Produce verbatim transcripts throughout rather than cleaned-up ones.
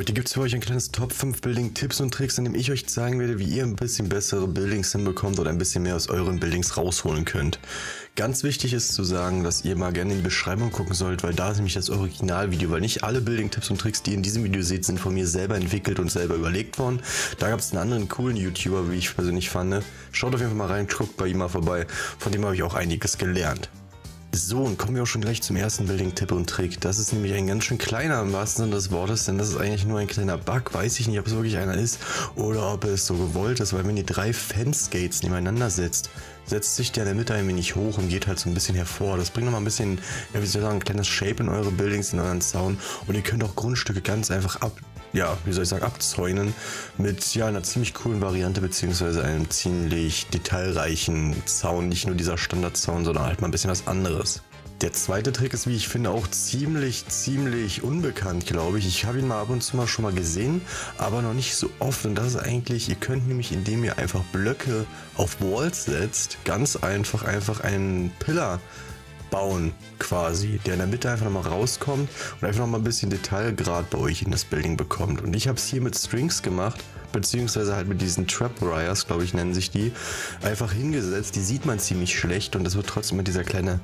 Heute gibt es für euch ein kleines Top fünf Building Tipps und Tricks, in dem ich euch zeigen werde, wie ihr ein bisschen bessere Buildings hinbekommt oder ein bisschen mehr aus euren Buildings rausholen könnt. Ganz wichtig ist zu sagen, dass ihr mal gerne in die Beschreibung gucken sollt, weil da ist nämlich das Originalvideo, weil nicht alle Building Tipps und Tricks, die ihr in diesem Video seht, sind von mir selber entwickelt und selber überlegt worden. Da gab es einen anderen coolen YouTuber, wie ich persönlich fand. Schaut auf jeden Fall mal rein, guckt bei ihm mal vorbei, von dem habe ich auch einiges gelernt. So, und kommen wir auch schon gleich zum ersten Building-Tipp und Trick. Das ist nämlich ein ganz schön kleiner im wahrsten Sinne des Wortes, denn das ist eigentlich nur ein kleiner Bug. Weiß ich nicht, ob es wirklich einer ist oder ob es so gewollt ist, weil wenn ihr drei Fence-Gates nebeneinander setzt, setzt sich der in der Mitte ein wenig hoch und geht halt so ein bisschen hervor. Das bringt nochmal ein bisschen, ja, wie soll ich sagen, ein kleines Shape in eure Buildings, in euren Zaun. Und ihr könnt auch Grundstücke ganz einfach ab, ja, wie soll ich sagen, abzäunen mit, ja, einer ziemlich coolen Variante, beziehungsweise einem ziemlich detailreichen Zaun. Nicht nur dieser Standardzaun, sondern halt mal ein bisschen was anderes. Der zweite Trick ist, wie ich finde, auch ziemlich, ziemlich unbekannt, glaube ich. Ich habe ihn mal ab und zu mal schon mal gesehen, aber noch nicht so oft. Und das ist eigentlich, ihr könnt nämlich, indem ihr einfach Blöcke auf Walls setzt, ganz einfach einfach einen Pillar bauen quasi, der in der Mitte einfach nochmal rauskommt und einfach nochmal ein bisschen Detailgrad bei euch in das Building bekommt. Und ich habe es hier mit Strings gemacht, beziehungsweise halt mit diesen Trap Wires, glaube ich nennen sich die, einfach hingesetzt. Die sieht man ziemlich schlecht und das wird trotzdem mit dieser kleine,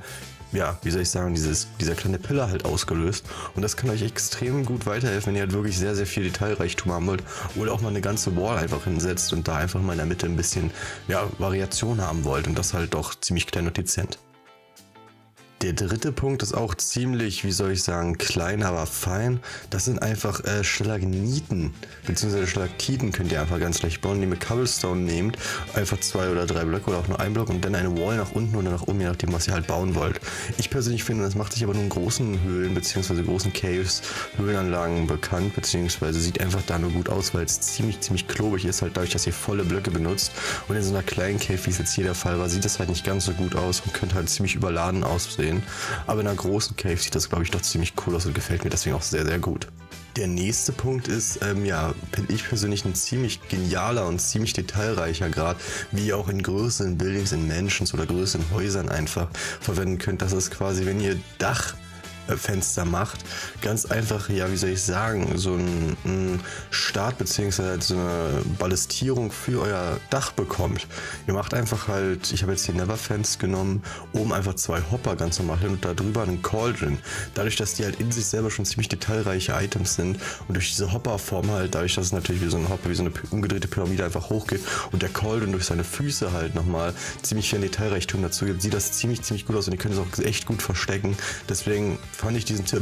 ja, wie soll ich sagen, dieses, dieser kleine Pillar halt ausgelöst. Und das kann euch extrem gut weiterhelfen, wenn ihr halt wirklich sehr, sehr viel Detailreichtum haben wollt oder auch mal eine ganze Wall einfach hinsetzt und da einfach mal in der Mitte ein bisschen, ja, Variation haben wollt und das halt doch ziemlich klein und dezent. Der dritte Punkt ist auch ziemlich, wie soll ich sagen, klein, aber fein. Das sind einfach äh, Stalagniten, beziehungsweise Stalaktiten könnt ihr einfach ganz leicht bauen, indem ihr Cobblestone nehmt, einfach zwei oder drei Blöcke oder auch nur ein Block und dann eine Wall nach unten oder nach oben, je nachdem, was ihr halt bauen wollt. Ich persönlich finde, das macht sich aber nur in großen Höhlen, beziehungsweise großen Caves, Höhlenanlagen bekannt, beziehungsweise sieht einfach da nur gut aus, weil es ziemlich, ziemlich klobig ist, halt dadurch, dass ihr volle Blöcke benutzt. Und in so einer kleinen Cave, wie es jetzt hier der Fall war, sieht das halt nicht ganz so gut aus und könnte halt ziemlich überladen aussehen. Aber in einer großen Cave sieht das, glaube ich, doch ziemlich cool aus und gefällt mir deswegen auch sehr, sehr gut. Der nächste Punkt ist, ähm, ja, finde ich persönlich ein ziemlich genialer und ziemlich detailreicher Grad, wie ihr auch in größeren Buildings, in Mansions oder größeren Häusern einfach verwenden könnt. Das ist quasi, wenn ihr Dach Fenster macht, ganz einfach, ja, wie soll ich sagen, so ein, ein Start bzw. so eine Ballastierung für euer Dach bekommt. Ihr macht einfach halt, ich habe jetzt hier Neverfence genommen, oben einfach zwei Hopper ganz normal hin und darüber einen Cauldron. Dadurch, dass die halt in sich selber schon ziemlich detailreiche Items sind und durch diese Hopperform halt, dadurch, dass es natürlich wie so ein Hopper, wie so eine umgedrehte Pyramide einfach hochgeht und der Cauldron durch seine Füße halt nochmal ziemlich viel Detailreichtum dazu gibt, sieht das ziemlich, ziemlich gut aus und ihr könnt es auch echt gut verstecken. Deswegen fand ich diesen Tipp,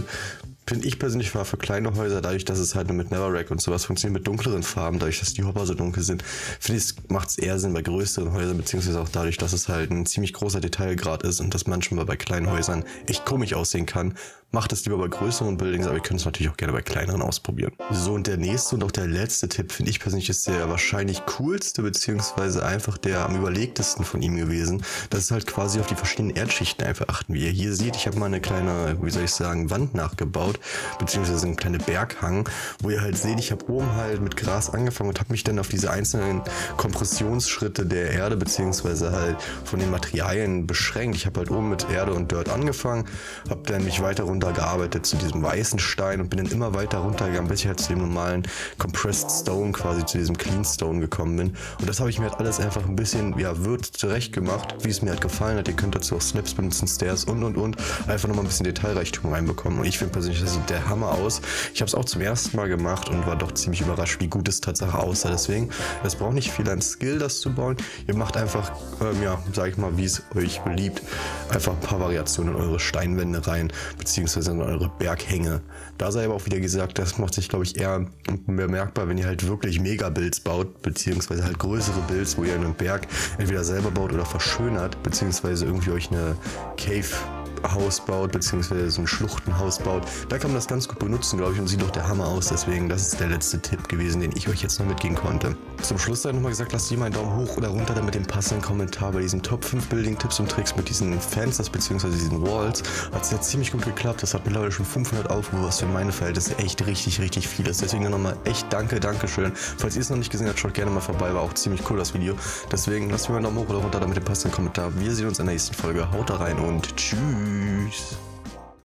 finde ich persönlich, war für kleine Häuser, dadurch, dass es halt nur mit Neverrack und sowas funktioniert, mit dunkleren Farben, dadurch, dass die Hopper so dunkel sind, finde ich, macht es eher Sinn bei größeren Häusern, beziehungsweise auch dadurch, dass es halt ein ziemlich großer Detailgrad ist und das manchmal bei kleinen Häusern echt komisch aussehen kann. Macht es lieber bei größeren Buildings, aber ihr könnt es natürlich auch gerne bei kleineren ausprobieren. So, und der nächste und auch der letzte Tipp, finde ich persönlich, ist der wahrscheinlich coolste, beziehungsweise einfach der am überlegtesten von ihm gewesen. Das ist halt quasi auf die verschiedenen Erdschichten einfach achten, wie ihr hier seht. Ich habe mal eine kleine, wie soll ich sagen, Wand nachgebaut, beziehungsweise einen kleinen Berghang, wo ihr halt seht, ich habe oben halt mit Gras angefangen und habe mich dann auf diese einzelnen Kompressionsschritte der Erde, beziehungsweise halt von den Materialien beschränkt. Ich habe halt oben mit Erde und Dirt angefangen, habe dann mich weiter runter gearbeitet zu diesem weißen Stein und bin dann immer weiter runtergegangen, bis ich halt zu dem normalen Compressed Stone, quasi zu diesem Clean Stone gekommen bin. Und das habe ich mir halt alles einfach ein bisschen, ja, wird zurecht gemacht, wie es mir halt gefallen hat. Ihr könnt dazu auch Snaps benutzen, Stairs und und und. Einfach nochmal ein bisschen Detailreichtum reinbekommen. Und ich finde persönlich, das sieht der Hammer aus. Ich habe es auch zum ersten Mal gemacht und war doch ziemlich überrascht, wie gut es Tatsache aussah. Deswegen, es braucht nicht viel an Skill, das zu bauen. Ihr macht einfach, ähm, ja, sag ich mal, wie es euch beliebt, einfach ein paar Variationen in eure Steinwände rein, beziehungsweise beziehungsweise eure Berghänge. Da sei aber auch wieder gesagt, das macht sich, glaube ich, eher bemerkbar, wenn ihr halt wirklich Mega-Builds baut, beziehungsweise halt größere Builds, wo ihr einen Berg entweder selber baut oder verschönert, beziehungsweise irgendwie euch eine Cave-Haus baut, beziehungsweise so ein Schluchtenhaus baut. Da kann man das ganz gut benutzen, glaube ich, und sieht doch der Hammer aus. Deswegen, das ist der letzte Tipp gewesen, den ich euch jetzt noch mitgeben konnte. Zum Schluss sei nochmal gesagt, lasst ihr mal einen Daumen hoch oder runter, damit den passenden Kommentar bei diesen Top fünf Building Tipps und Tricks mit diesen Fensters bzw. diesen Walls. Hat es jetzt ziemlich gut geklappt, das hat mittlerweile schon fünfhundert Aufrufe, was für meine Verhältnisse echt richtig, richtig viel ist. Deswegen nochmal echt danke, danke schön. Falls ihr es noch nicht gesehen habt, schaut gerne mal vorbei, war auch ziemlich cool das Video. Deswegen lasst mir mal einen Daumen hoch oder runter, damit den passenden Kommentar. Wir sehen uns in der nächsten Folge, haut da rein und tschüss.